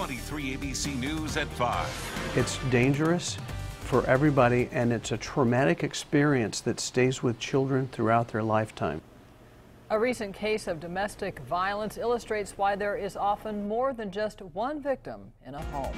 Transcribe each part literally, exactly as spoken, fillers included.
twenty-three A B C News at five. It's dangerous for everybody, and it's a traumatic experience that stays with children throughout their lifetime. A recent case of domestic violence illustrates why there is often more than just one victim in a home.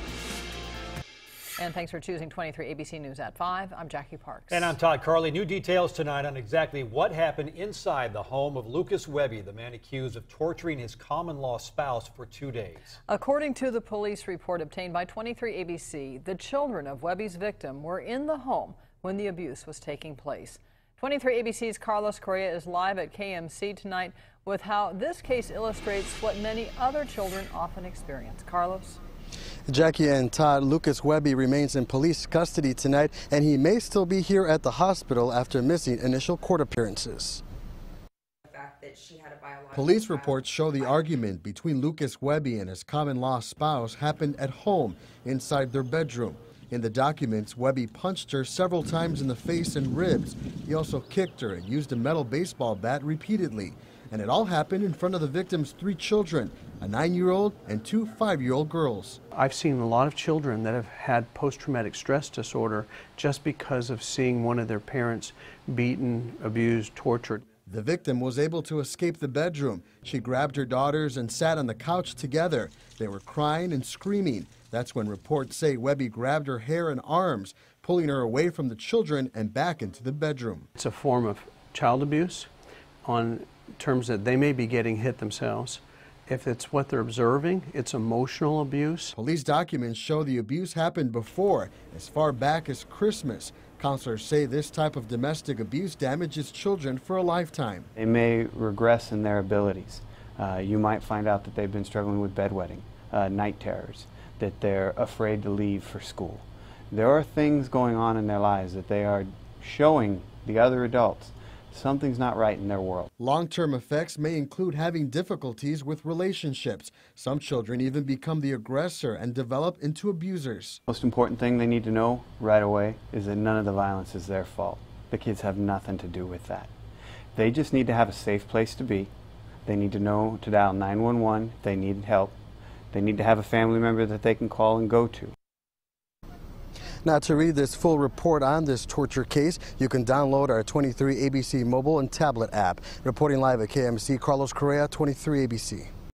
And thanks for choosing twenty-three A B C News at five. I'm Jackie Parks. And I'm Todd Carley. New details tonight on exactly what happened inside the home of Lucas Webby, the man accused of torturing his common-law spouse for two days. According to the police report obtained by twenty-three A B C, the children of Webby's victim were in the home when the abuse was taking place. twenty-three A B C's Carlos Correa is live at K M C tonight with how this case illustrates what many other children often experience. Carlos? Jackie and Todd, Lucas Webby remains in police custody tonight, and he may still be here at the hospital after missing initial court appearances. Police reports show the argument between Lucas Webby and his common-law spouse happened at home, inside their bedroom. In the documents, Webby punched her several times in the face and ribs. He also kicked her and used a metal baseball bat repeatedly. And it all happened in front of the victim's three children, a nine-year-old and two five-year-old girls. I've seen a lot of children that have had post-traumatic stress disorder just because of seeing one of their parents beaten, abused, tortured. The victim was able to escape the bedroom. She grabbed her daughters and sat on the couch together. They were crying and screaming. That's when reports say Webby grabbed her hair and arms, pulling her away from the children and back into the bedroom. It's a form of child abuse on terms that they may be getting hit themselves. If it's what they're observing, it's emotional abuse. Police documents show the abuse happened before, as far back as Christmas. Counselors say this type of domestic abuse damages children for a lifetime. They may regress in their abilities. Uh, you might find out that they've been struggling with bedwetting, uh, night terrors, that they're afraid to leave for school. There are things going on in their lives that they are showing the other adults. Something's not right in their world. Long-term effects may include having difficulties with relationships. Some children even become the aggressor and develop into abusers. Most important thing they need to know right away is that none of the violence is their fault. The kids have nothing to do with that. They just need to have a safe place to be. They need to know to dial nine one one if they need help. They need to have a family member that they can call and go to. Now, to read this full report on this torture case, you can download our twenty-three A B C mobile and tablet app. Reporting live at K M C, Carlos Correa, twenty-three A B C.